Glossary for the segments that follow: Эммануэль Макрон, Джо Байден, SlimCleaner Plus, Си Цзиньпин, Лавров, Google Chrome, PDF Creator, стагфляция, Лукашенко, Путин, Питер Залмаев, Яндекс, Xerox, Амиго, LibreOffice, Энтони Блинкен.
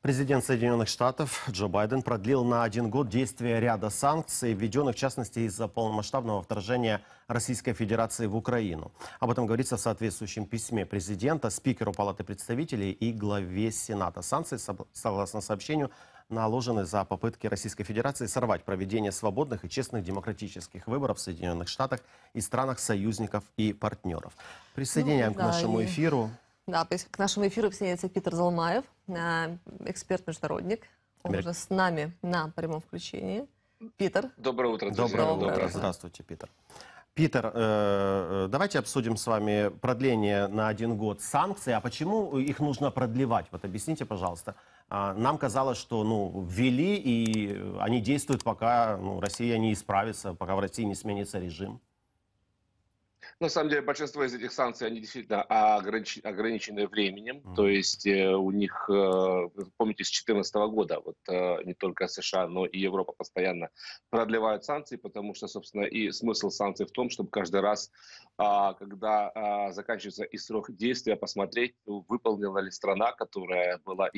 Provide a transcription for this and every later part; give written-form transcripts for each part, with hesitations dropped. Президент Соединенных Штатов Джо Байден продлил на 1 год действие ряда санкций, введенных в частности из-за полномасштабного вторжения Российской Федерации в Украину. Об этом говорится в соответствующем письме президента, спикеру Палаты представителей и главе Сената. Санкции, согласно сообщению, наложены за попытки Российской Федерации сорвать проведение свободных и честных демократических выборов в Соединенных Штатах и странах союзников и партнеров. Присоединяем к нашему эфиру. Да, к нашему эфиру присоединяется Питер Залмаев, эксперт-международник. Он уже с нами на прямом включении. Питер. Доброе утро. Доброе утро. Здравствуйте, Питер. Питер, давайте обсудим с вами продление на 1 год санкций. А почему их нужно продлевать? Вот объясните, пожалуйста. Нам казалось, что ввели, и они действуют, пока Россия не исправится, пока в России не сменится режим. На самом деле, большинство из этих санкций, они действительно ограничены временем. То есть у них, помните, с 2014 года, вот не только США, но и Европа постоянно продлевают санкции, потому что, собственно, и смысл санкций в том, чтобы каждый раз, когда заканчивается и срок действия, посмотреть, выполнила ли страна, которая была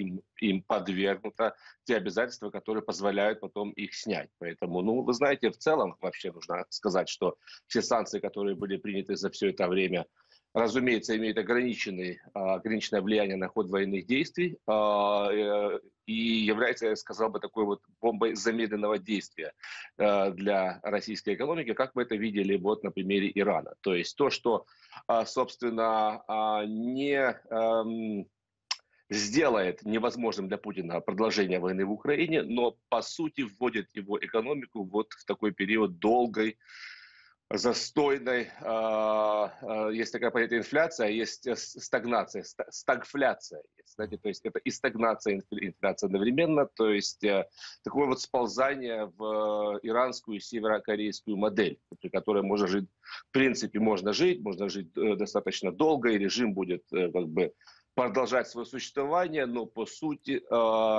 им подвергнута, те обязательства, которые позволяют потом их снять. Поэтому, вы знаете, в целом вообще нужно сказать, что все санкции, которые были приняты за все это время, разумеется, имеют ограниченное влияние на ход военных действий и является, я сказал бы, такой вот бомбой замедленного действия для российской экономики, как мы это видели вот на примере Ирана. То есть то, что, собственно, не сделает невозможным для Путина продолжение войны в Украине, но по сути вводит его экономику вот в такой период долгой, застойной, есть такая понятие инфляция, есть стагнация, стагфляция, знаете, то есть это и стагнация, и инфляция одновременно, то есть такое вот сползание в иранскую и северокорейскую модель, при которой можно жить, в принципе, можно жить достаточно долго, и режим будет как бы продолжать свое существование, но по сути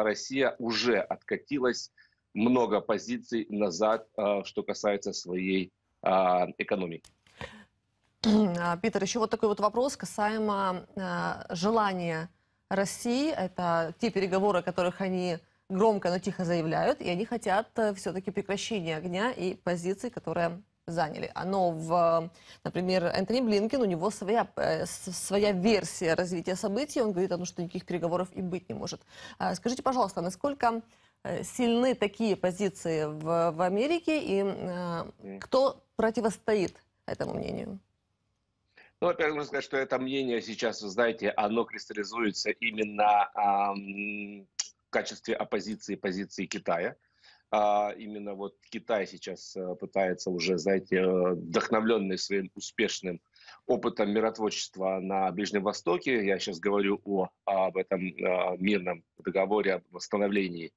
Россия уже откатилась много позиций назад, что касается своей экономики. Питер, еще вот такой вот вопрос касаемо желания России. Это те переговоры, о которых они громко, но тихо заявляют, и они хотят все-таки прекращения огня и позиций, которые заняли. Например, Энтони Блинкен, у него своя версия развития событий, он говорит о том, что никаких переговоров и быть не может. Скажите, пожалуйста, насколько сильны такие позиции в Америке, и кто противостоит этому мнению? Ну, во-первых, нужно сказать, что это мнение сейчас, вы знаете, оно кристаллизуется именно в качестве оппозиции позиции Китая. Именно вот Китай сейчас пытается уже, знаете, вдохновленный своим успешным опытом миротворчества на Ближнем Востоке, я сейчас говорю об этом мирном договоре, об восстановлении,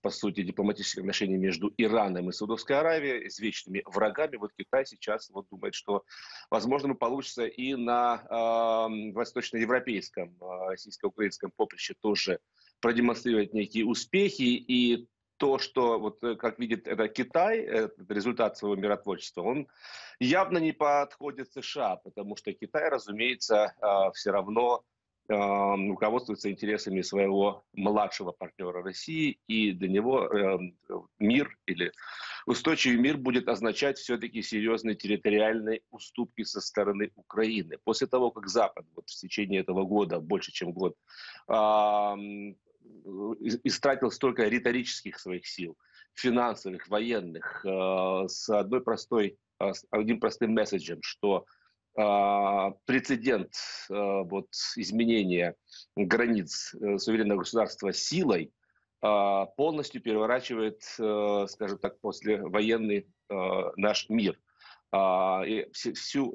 по сути, дипломатических отношений между Ираном и Саудовской Аравией, с вечными врагами. Вот Китай сейчас вот думает, что, возможно, получится и на восточноевропейском, российско-украинском поприще тоже продемонстрировать некие успехи. И то, что, вот, как видит это Китай, этот результат своего миротворчества, он явно не подходит США, потому что Китай, разумеется, все равно руководствуется интересами своего младшего партнера России, и для него мир или устойчивый мир будет означать все-таки серьезные территориальные уступки со стороны Украины. После того, как Запад вот в течение этого года, больше чем год, истратил столько риторических своих сил, финансовых, военных, с одним простым месседжем, что прецедент вот, изменения границ суверенного государства силой полностью переворачивает, скажем так, послевоенный наш мир. И всю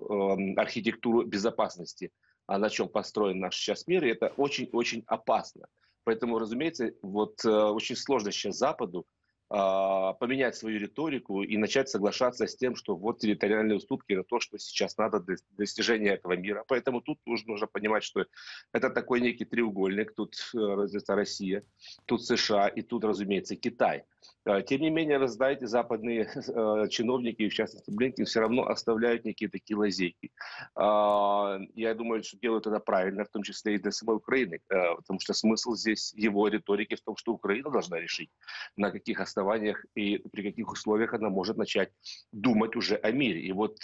архитектуру безопасности, на чем построен наш сейчас мир, и это очень-очень опасно. Поэтому, разумеется, вот, очень сложно сейчас Западу поменять свою риторику и начать соглашаться с тем, что вот территориальные уступки – это то, что сейчас надо для достижения этого мира. Поэтому тут нужно понимать, что это такой некий треугольник. Тут Россия, тут США и тут, разумеется, Китай. Тем не менее, знаете, западные чиновники, в частности Блинкен, все равно оставляют некие такие лазейки. Я думаю, что делают это правильно, в том числе и для самой Украины, потому что смысл здесь его риторики в том, что Украина должна решить, на каких основаниях и при каких условиях она может начать думать уже о мире. И вот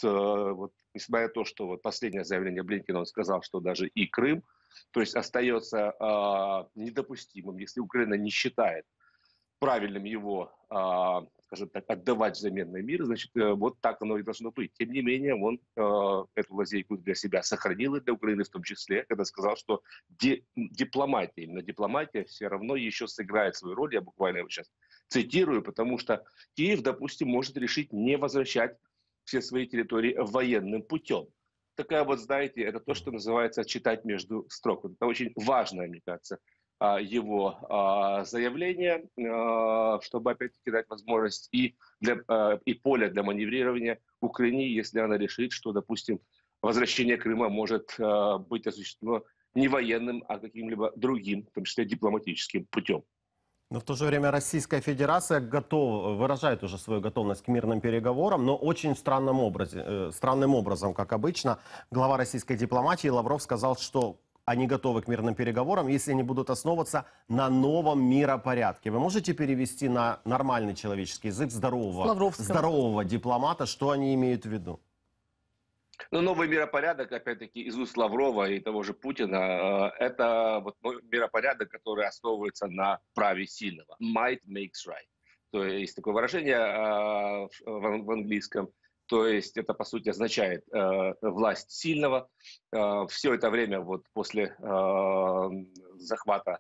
несмотря на то, что вот последнее заявление Блинкена, он сказал, что даже и Крым, то есть остается недопустимым, если Украина не считает правильным его, скажем так, отдавать взамен на мир, значит, вот так оно и должно быть. Тем не менее, он эту лазейку для себя сохранил, и для Украины в том числе, когда сказал, что дипломатия, именно дипломатия все равно еще сыграет свою роль, я буквально его сейчас цитирую, потому что Киев, допустим, может решить не возвращать все свои территории военным путем. Такая вот, знаете, это то, что называется читать между строк. Это очень важная, мне кажется, его заявление, чтобы опять-таки дать возможность и поле для маневрирования Украине, если она решит, что, допустим, возвращение Крыма может быть осуществлено не военным, а каким-либо другим, в том числе дипломатическим путем. Но в то же время Российская Федерация выражает уже свою готовность к мирным переговорам, но очень странным образом, как обычно. Глава российской дипломатии Лавров сказал, что они готовы к мирным переговорам, если они будут основываться на новом миропорядке. Вы можете перевести на нормальный человеческий язык здорового дипломата, что они имеют в виду? Ну, новый миропорядок, опять-таки, из уст Лаврова и того же Путина, это вот миропорядок, который основывается на праве сильного. Might makes right. То есть такое выражение в английском. То есть это, по сути, означает власть сильного. Все это время вот после захвата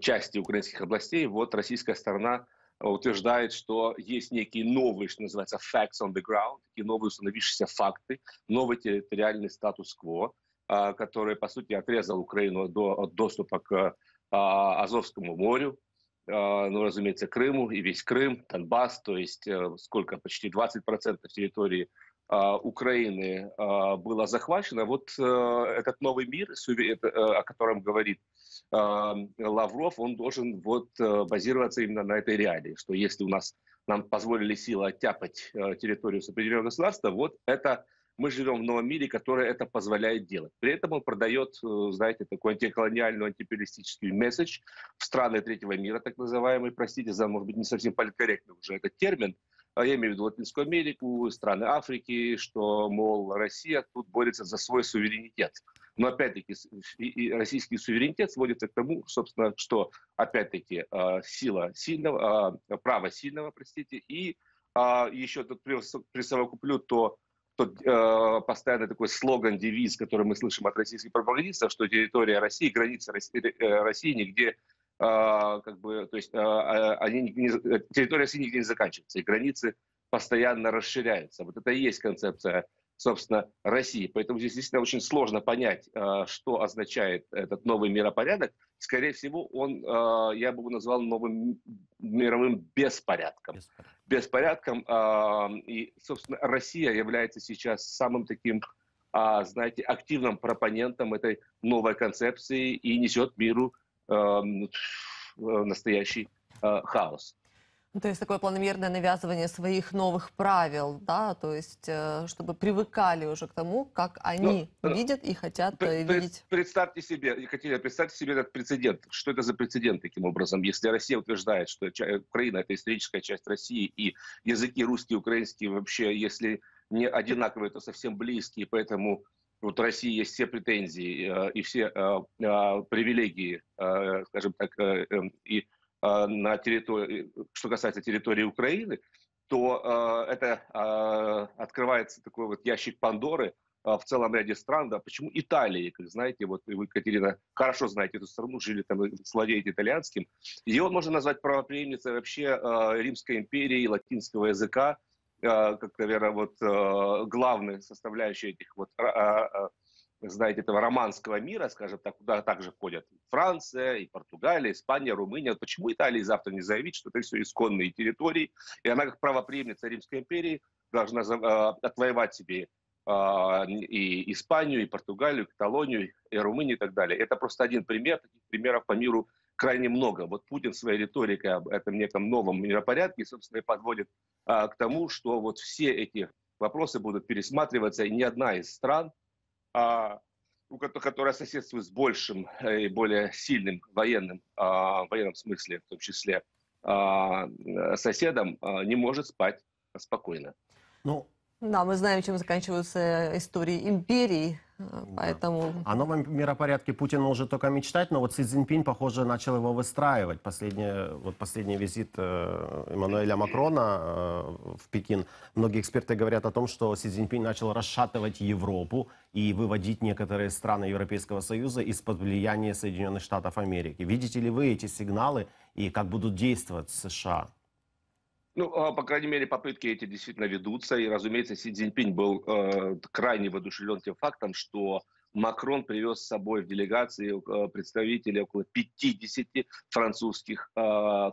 части украинских областей вот российская сторона утверждает, что есть некие новые, что называется, facts on the ground, такие новые установившиеся факты, новый территориальный статус-кво, который, по сути, отрезал Украину от доступа к Азовскому морю, ну, разумеется, Крыму и весь Крым, Донбасс, то есть сколько, почти 20% территории Украины было захвачено. Вот этот новый мир, о котором говорит Лавров, он должен вот базироваться именно на этой реалии, что если нам позволили силы оттяпать территорию с определенного государства, вот это мы живем в новом мире, который это позволяет делать. При этом он продает, знаете, такой антиколониальный, антиимпериалистический месседж в страны третьего мира, так называемый, простите за, может быть, не совсем политкорректный уже этот термин, я имею в виду Латинскую Америку, страны Африки, что, мол, Россия тут борется за свой суверенитет. Но, опять-таки, российский суверенитет сводится к тому, собственно, что, опять-таки, право сильного, простите, и еще тут присовокуплю то постоянно такой слоган, девиз, который мы слышим от российских пропагандистов, что территория России, границы России нигде, как бы, то есть территория России нигде не заканчивается, и границы постоянно расширяются. Вот это и есть концепция, собственно, России. Поэтому здесь действительно очень сложно понять, что означает этот новый миропорядок. Скорее всего, он, я бы его назвал новым мировым беспорядком. И, собственно, Россия является сейчас самым таким, знаете, активным пропонентом этой новой концепции и несет миру настоящий хаос. То есть такое планомерное навязывание своих новых правил, да, то есть чтобы привыкали уже к тому, как они видят и хотят видеть. Представьте себе, Екатерина, представьте себе этот прецедент. Что это за прецедент таким образом? Если Россия утверждает, что Украина – это историческая часть России, и языки русский и украинский вообще, если не одинаковые, то совсем близкие, поэтому вот России есть все претензии и все привилегии, скажем так, и на территории, что касается территории Украины, то это открывается такой вот ящик Пандоры в целом ряде стран. Да, почему Италия, как знаете, вот вы, Екатерина, хорошо знаете эту страну, жили там, владеете итальянским. Ее можно назвать правопреемницей вообще Римской империи и латинского языка, как, наверное, вот главная составляющая этих вот знаете, этого романского мира, скажем так, куда также входят Франция, и Португалия, Испания, Румыния. Вот почему Италия завтра не заявит, что это все исконные территории, и она как правопреемница Римской империи должна отвоевать себе и Испанию, и Португалию, и Каталонию, и Румынию и так далее. Это просто один пример, таких примеров по миру крайне много. Вот Путин своей риторикой об этом неком новом миропорядке, собственно, и подводит к тому, что вот все эти вопросы будут пересматриваться, и ни одна из стран, которая соседствует с большим и более сильным военном смысле, в том числе соседом, не может спать спокойно. Ну, да, мы знаем, чем заканчиваются истории империи. Поэтому... Да. О новом миропорядке Путин может только мечтать, но вот Си Цзиньпин, похоже, начал его выстраивать. Последний визит Эммануэля Макрона в Пекин. Многие эксперты говорят о том, что Си Цзиньпин начал расшатывать Европу и выводить некоторые страны Европейского Союза из-под влияния Соединенных Штатов Америки. Видите ли вы эти сигналы и как будут действовать США? Ну, по крайней мере, попытки эти действительно ведутся. И, разумеется, Си Цзиньпин был крайне воодушевлен тем фактом, что Макрон привез с собой в делегации представителей около 50 французских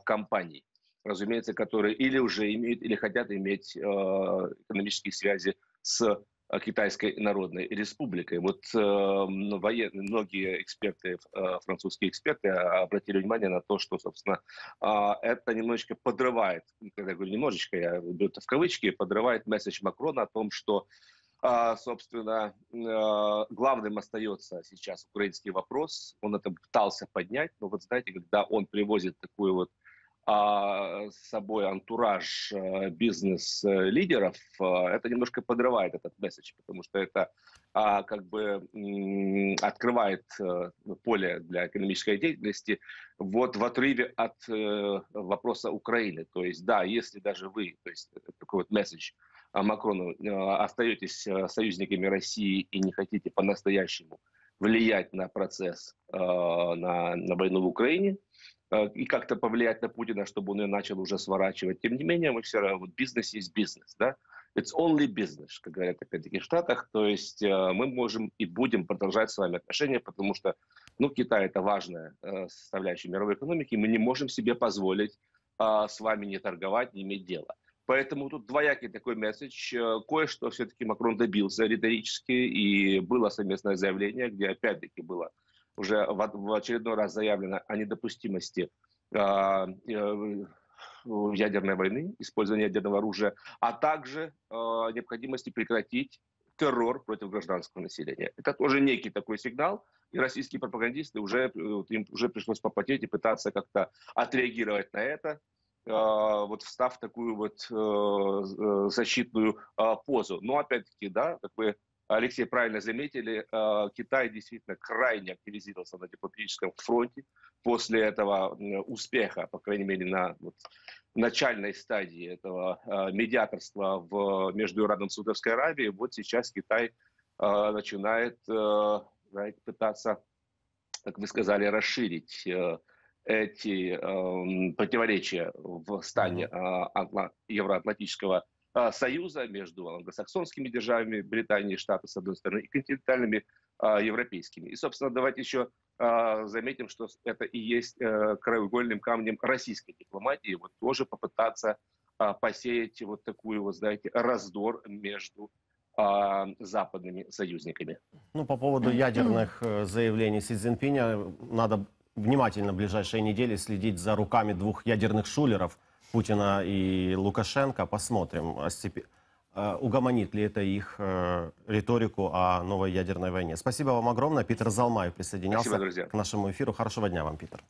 компаний, разумеется, которые или уже имеют, или хотят иметь экономические связи с Китайской Народной Республикой. Вот многие эксперты, французские эксперты, обратили внимание на то, что, собственно, это немножечко подрывает, когда я говорю немножечко, я беру это в кавычки, подрывает месседж Макрона о том, что, собственно, главным остается сейчас украинский вопрос. Он это пытался поднять, но вот знаете, когда он привозит такую вот с собой антураж бизнес-лидеров, это немножко подрывает этот месседж, потому что это как бы открывает поле для экономической деятельности вот в отрыве от вопроса Украины. То есть, да, если даже вы, то есть такой вот месседж Макрону, остаетесь союзниками России и не хотите по-настоящему влиять на процесс, на войну в Украине, и как-то повлиять на Путина, чтобы он ее начал уже сворачивать. Тем не менее, мы все равно, вот бизнес есть бизнес, да? It's only business, как говорят опять-таки в Штатах. То есть мы можем и будем продолжать с вами отношения, потому что, ну, Китай — это важная составляющая мировой экономики, мы не можем себе позволить с вами не торговать, не иметь дела. Поэтому тут двоякий такой месседж. Кое-что все-таки Макрон добился риторически, и было совместное заявление, где опять-таки было уже в очередной раз заявлено о недопустимости ядерной войны, использования ядерного оружия, а также необходимости прекратить террор против гражданского населения. Это тоже некий такой сигнал, и российские пропагандисты им уже пришлось попотеть и пытаться как-то отреагировать на это, вот встав в такую вот защитную позу. Но опять-таки, да, как бы Алексей правильно заметили, Китай действительно крайне активизировался на дипломатическом фронте после этого успеха, по крайней мере, на вот начальной стадии этого медиаторства между Ираном и Саудовской Аравией. Вот сейчас Китай начинает пытаться, как вы сказали, расширить эти противоречия в стане Евроатлантического Союза между англосаксонскими державами, Британией и Штатами, с одной стороны, и континентальными европейскими. И, собственно, давайте еще заметим, что это и есть краеугольным камнем российской дипломатии, вот тоже попытаться посеять вот такую, вот, знаете, раздор между западными союзниками. Ну, по поводу ядерных заявлений Си Цзиньпиня, надо внимательно в ближайшие недели следить за руками двух ядерных шулеров, Путина и Лукашенко. Посмотрим, угомонит ли это их риторику о новой ядерной войне. Спасибо вам огромное. Питер Залмаев присоединялся к нашему эфиру. Хорошего дня вам, Питер.